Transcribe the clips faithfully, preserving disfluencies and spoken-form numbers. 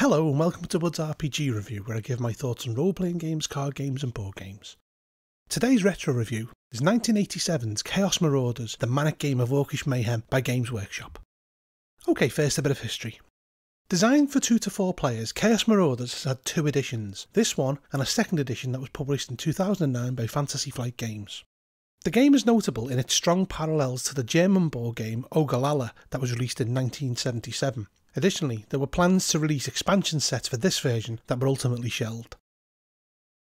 Hello and welcome to Bud's R P G review, where I give my thoughts on role-playing games, card games and board games. Today's retro review is nineteen eighty-seven's Chaos Marauders, the manic game of orcish mayhem by Games Workshop. Okay, first a bit of history. Designed for two to four players, Chaos Marauders has had two editions, this one and a second edition that was published in two thousand nine by Fantasy Flight Games. The game is notable in its strong parallels to the German board game Ogallala that was released in nineteen seventy-seven. Additionally, there were plans to release expansion sets for this version that were ultimately shelved.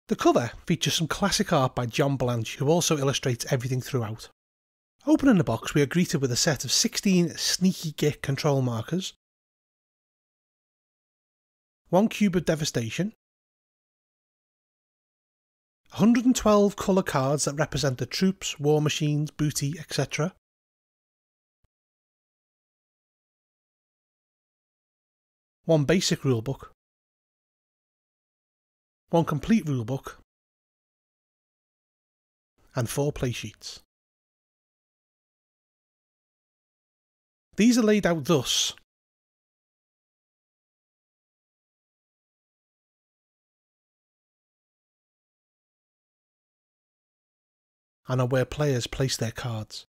The cover features some classic art by John Blanche, who also illustrates everything throughout. Opening the box, we are greeted with a set of sixteen Sneaky Git control markers, one Cube of Devastation, one hundred twelve colour cards that represent the troops, war machines, booty, et cetera, one basic rulebook, one complete rulebook, and four playsheets. These are laid out thus. And are where players place their cards.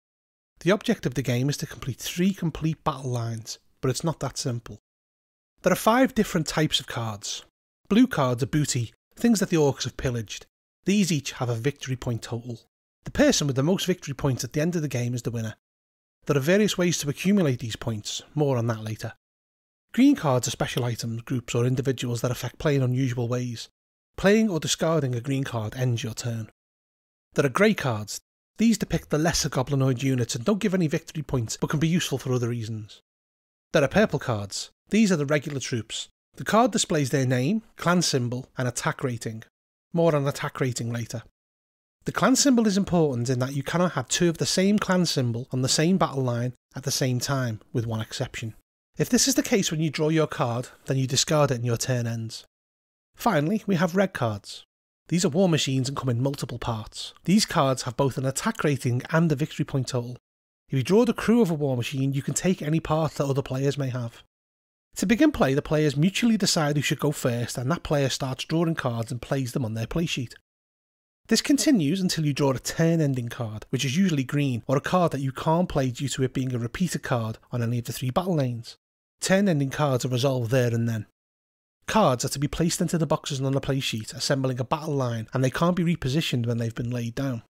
The object of the game is to complete three complete battle lines, but it's not that simple. There are five different types of cards. Blue cards are booty, things that the orcs have pillaged. These each have a victory point total. The person with the most victory points at the end of the game is the winner. There are various ways to accumulate these points, more on that later. Green cards are special items, groups or individuals that affect play in unusual ways. Playing or discarding a green card ends your turn. There are grey cards. These depict the lesser goblinoid units and don't give any victory points but can be useful for other reasons. There are purple cards. These are the regular troops. The card displays their name, clan symbol and attack rating. More on attack rating later. The clan symbol is important in that you cannot have two of the same clan symbol on the same battle line at the same time, with one exception. If this is the case when you draw your card, then you discard it and your turn ends. Finally, we have red cards. These are war machines and come in multiple parts. These cards have both an attack rating and a victory point total. If you draw the crew of a war machine, you can take any part that other players may have. To begin play, the players mutually decide who should go first, and that player starts drawing cards and plays them on their playsheet. This continues until you draw a turn-ending card, which is usually green, or a card that you can't play due to it being a repeated card on any of the three battle lanes. Turn-ending cards are resolved there and then. Cards are to be placed into the boxes and on the playsheet, assembling a battle line, and they can't be repositioned when they've been laid down.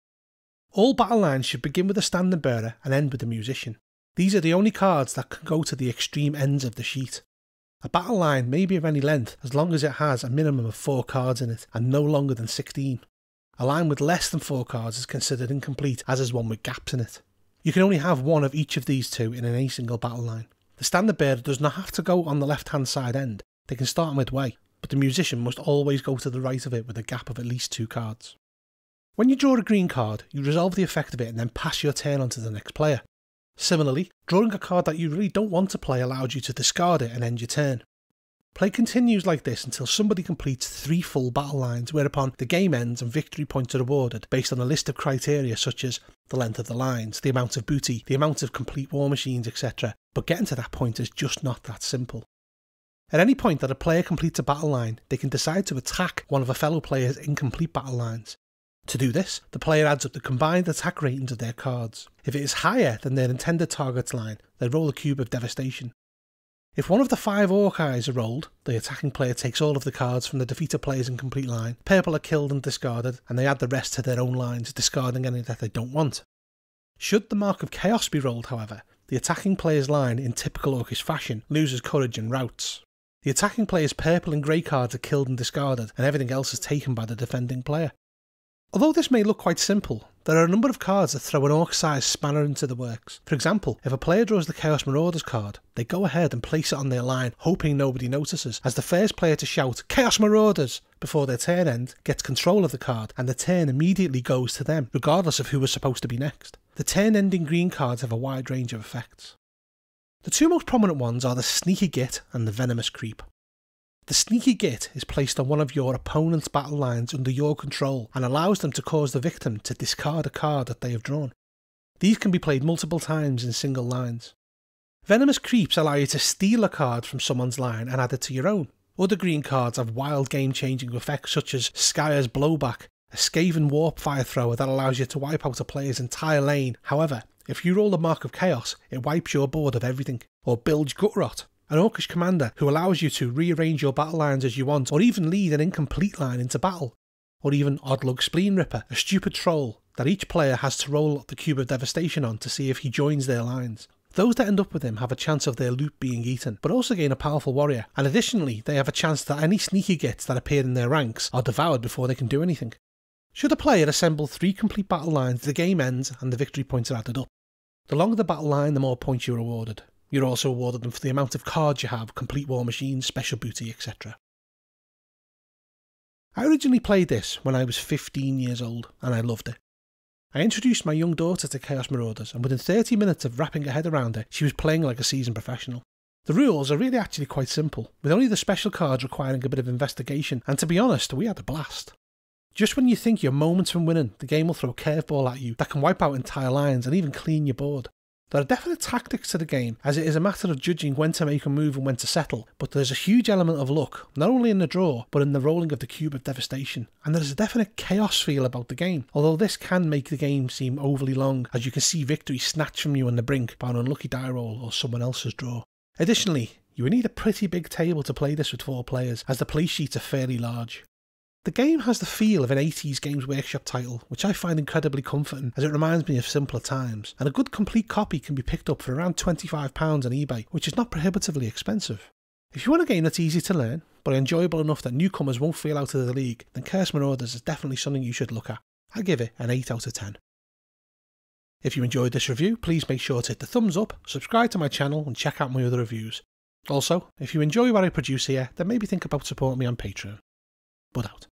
All battle lines should begin with a standard bearer and end with a musician. These are the only cards that can go to the extreme ends of the sheet. A battle line may be of any length as long as it has a minimum of four cards in it and no longer than sixteen. A line with less than four cards is considered incomplete, as is one with gaps in it. You can only have one of each of these two in any single battle line. The standard bearer does not have to go on the left hand side end, they can start midway, but the musician must always go to the right of it with a gap of at least two cards. When you draw a green card, you resolve the effect of it and then pass your turn on to the next player. Similarly, drawing a card that you really don't want to play allows you to discard it and end your turn. Play continues like this until somebody completes three full battle lines, whereupon the game ends and victory points are awarded based on a list of criteria such as the length of the lines, the amount of booty, the amount of complete war machines, et cetera. But getting to that point is just not that simple. At any point that a player completes a battle line, they can decide to attack one of a fellow player's incomplete battle lines. To do this, the player adds up the combined attack ratings of their cards. If it is higher than their intended target's line, they roll a Cube of Devastation. If one of the five orc eyes are rolled, the attacking player takes all of the cards from the defeated player's incomplete line, purple are killed and discarded, and they add the rest to their own lines, discarding any that they don't want. Should the Mark of Chaos be rolled, however, the attacking player's line, in typical orcish fashion, loses courage and routs. The attacking player's purple and grey cards are killed and discarded, and everything else is taken by the defending player. Although this may look quite simple, there are a number of cards that throw an orc-sized spanner into the works. For example, if a player draws the Chaos Marauders card, they go ahead and place it on their line, hoping nobody notices, as the first player to shout, "Chaos Marauders!" before their turn end, gets control of the card, and the turn immediately goes to them, regardless of who was supposed to be next. The turn-ending green cards have a wide range of effects. The two most prominent ones are the Sneaky Git and the Venomous Creep. The Sneaky Git is placed on one of your opponent's battle lines under your control and allows them to cause the victim to discard a card that they have drawn. These can be played multiple times in single lines. Venomous Creeps allow you to steal a card from someone's line and add it to your own. Other green cards have wild game-changing effects such as Skyer's Blowback, a Skaven Warp Fire Thrower that allows you to wipe out a player's entire lane. However, if you roll the Mark of Chaos, it wipes your board of everything. Or Bilge Gut Rot, an Orcish commander who allows you to rearrange your battle lines as you want, or even lead an incomplete line into battle. Or even Odd Lug Spleen Ripper, a stupid troll that each player has to roll the Cube of Devastation on to see if he joins their lines. Those that end up with him have a chance of their loot being eaten, but also gain a powerful warrior, and additionally they have a chance that any sneaky gits that appear in their ranks are devoured before they can do anything. Should a player assemble three complete battle lines, the game ends and the victory points are added up. The longer the battle line, the more points you are awarded. You're also awarded them for the amount of cards you have, complete war machines, special booty, et cetera. I originally played this when I was fifteen years old, and I loved it. I introduced my young daughter to Chaos Marauders, and within thirty minutes of wrapping her head around it, she was playing like a seasoned professional. The rules are really actually quite simple, with only the special cards requiring a bit of investigation, and to be honest, we had a blast. Just when you think you're moments from winning, the game will throw a curveball at you that can wipe out entire lines and even clean your board. There are definite tactics to the game, as it is a matter of judging when to make a move and when to settle, but there's a huge element of luck, not only in the draw, but in the rolling of the Cube of Devastation, and there's a definite chaos feel about the game, although this can make the game seem overly long, as you can see victory snatched from you on the brink by an unlucky die roll or someone else's draw. Additionally, you would need a pretty big table to play this with four players, as the play sheets are fairly large. The game has the feel of an eighties Games Workshop title, which I find incredibly comforting as it reminds me of simpler times, and a good complete copy can be picked up for around twenty-five pounds on eBay, which is not prohibitively expensive. If you want a game that's easy to learn, but enjoyable enough that newcomers won't feel out of the league, then Chaos Marauders is definitely something you should look at. I give it an eight out of ten. If you enjoyed this review, please make sure to hit the thumbs up, subscribe to my channel and check out my other reviews. Also, if you enjoy what I produce here, then maybe think about supporting me on Patreon. Bud out.